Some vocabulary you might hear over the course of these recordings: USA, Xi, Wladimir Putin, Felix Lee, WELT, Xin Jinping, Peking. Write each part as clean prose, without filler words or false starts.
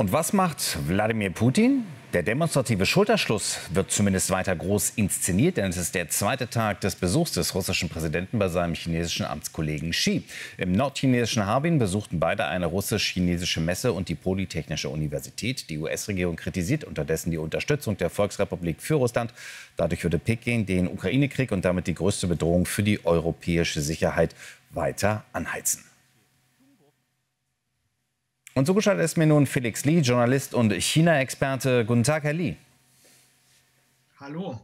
Und was macht Wladimir Putin? Der demonstrative Schulterschluss wird zumindest weiter groß inszeniert, denn es ist der zweite Tag des Besuchs des russischen Präsidenten bei seinem chinesischen Amtskollegen Xi. Im nordchinesischen Harbin besuchten beide eine russisch-chinesische Messe und die Polytechnische Universität. Die US-Regierung kritisiert unterdessen die Unterstützung der Volksrepublik für Russland. Dadurch würde Peking den Ukraine-Krieg und damit die größte Bedrohung für die europäische Sicherheit weiter anheizen. Und zugeschaltet ist mir nun Felix Lee, Journalist und China-Experte. Guten Tag, Herr Lee. Hallo.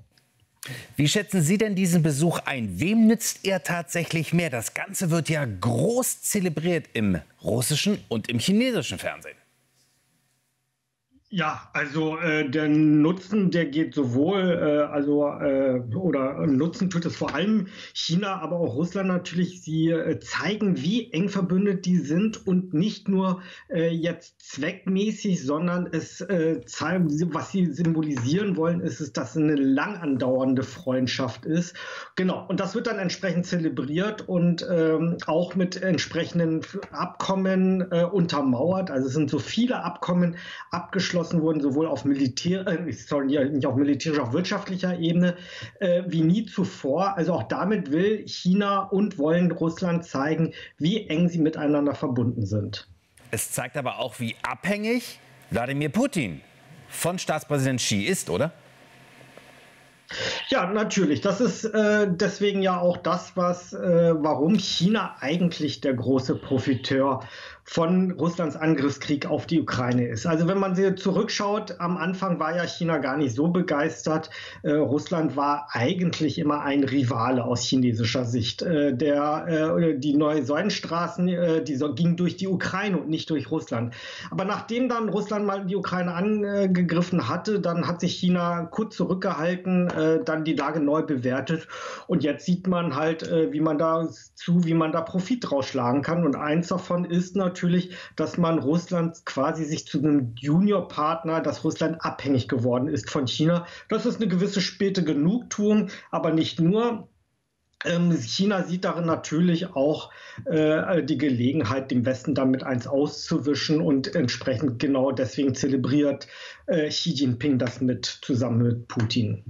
Wie schätzen Sie denn diesen Besuch ein? Wem nützt er tatsächlich mehr? Das Ganze wird ja groß zelebriert im russischen und im chinesischen Fernsehen. Ja, also der Nutzen, der geht sowohl, oder Nutzen tut es vor allem China, aber auch Russland natürlich. Sie zeigen, wie eng verbündet die sind und nicht nur jetzt zweckmäßig, sondern es was sie symbolisieren wollen, ist, dass es eine lang andauernde Freundschaft ist. Genau, und das wird dann entsprechend zelebriert und auch mit entsprechenden Abkommen untermauert. Also es sind so viele Abkommen abgeschlossen wurden, sowohl auf militärischer, auf wirtschaftlicher Ebene wie nie zuvor. Also auch damit will China und wollen Russland zeigen, wie eng sie miteinander verbunden sind. Es zeigt aber auch, wie abhängig Wladimir Putin von Staatspräsident Xi ist, oder? Ja, natürlich. Das ist deswegen ja auch das, warum China eigentlich der große Profiteur von Russlands Angriffskrieg auf die Ukraine ist. Also wenn man zurückschaut, am Anfang war ja China gar nicht so begeistert. Russland war eigentlich immer ein Rivale aus chinesischer Sicht. Die neue Seidenstraßen, die ging durch die Ukraine und nicht durch Russland. Aber nachdem dann Russland mal die Ukraine angegriffen hatte, dann hat sich China kurz zurückgehalten, dann die Lage neu bewertet. Und jetzt sieht man halt, wie man da Profit draus schlagen kann. Und eins davon ist natürlich, dass man Russland quasi sich zu einem Juniorpartner, dass Russland abhängig geworden ist von China. Das ist eine gewisse späte Genugtuung, aber nicht nur. China sieht darin natürlich auch die Gelegenheit, dem Westen damit eins auszuwischen, und entsprechend genau deswegen zelebriert Xi Jinping das zusammen mit Putin.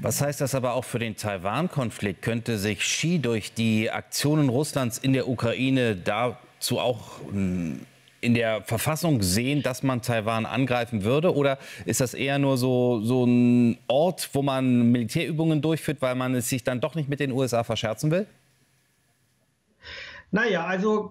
Was heißt das aber auch für den Taiwan-Konflikt? Könnte sich Xi durch die Aktionen Russlands in der Ukraine dazu auch in der Verfassung sehen, dass man Taiwan angreifen würde? Oder ist das eher nur so ein Ort, wo man Militärübungen durchführt, weil man es sich dann doch nicht mit den USA verscherzen will? Naja, also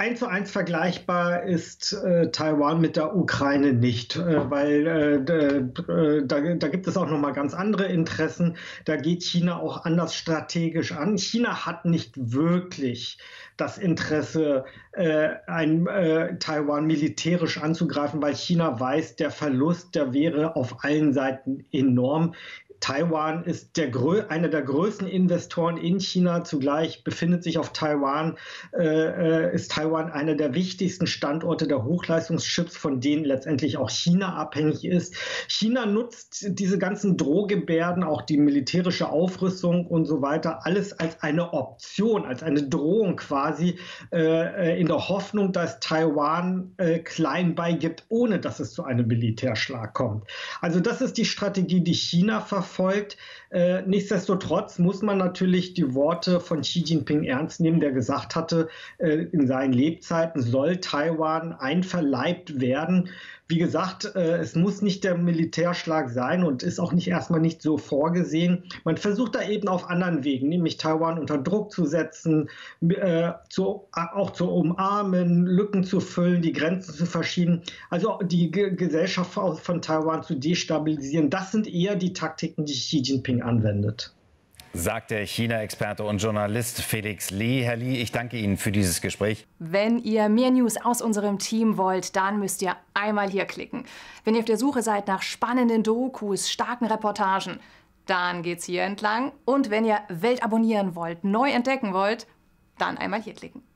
1:1 vergleichbar ist Taiwan mit der Ukraine nicht, weil da gibt es auch noch mal ganz andere Interessen. Da geht China auch anders strategisch an. China hat nicht wirklich das Interesse, Taiwan militärisch anzugreifen, weil China weiß, der Verlust, der wäre auf allen Seiten enorm. Taiwan ist einer der größten Investoren in China. Zugleich ist Taiwan einer der wichtigsten Standorte der Hochleistungschips, von denen letztendlich auch China abhängig ist. China nutzt diese ganzen Drohgebärden, auch die militärische Aufrüstung und so weiter, alles als eine Option, als eine Drohung quasi, in der Hoffnung, dass Taiwan klein beigibt, ohne dass es zu einem Militärschlag kommt. Also das ist die Strategie, die China verfolgt. Nichtsdestotrotz muss man natürlich die Worte von Xi Jinping ernst nehmen, der gesagt hatte, in seinen Lebzeiten soll Taiwan einverleibt werden. Wie gesagt, es muss nicht der Militärschlag sein und ist auch nicht erstmal nicht so vorgesehen. Man versucht da eben auf anderen Wegen, nämlich Taiwan unter Druck zu setzen, auch zu umarmen, Lücken zu füllen, die Grenzen zu verschieben, also die Gesellschaft von Taiwan zu destabilisieren. Das sind eher die Taktiken, die Xi Jinping anwendet. Sagt der China-Experte und Journalist Felix Lee. Herr Lee, ich danke Ihnen für dieses Gespräch. Wenn ihr mehr News aus unserem Team wollt, dann müsst ihr einmal hier klicken. Wenn ihr auf der Suche seid nach spannenden Dokus, starken Reportagen, dann geht's hier entlang. Und wenn ihr Welt abonnieren wollt, neu entdecken wollt, dann einmal hier klicken.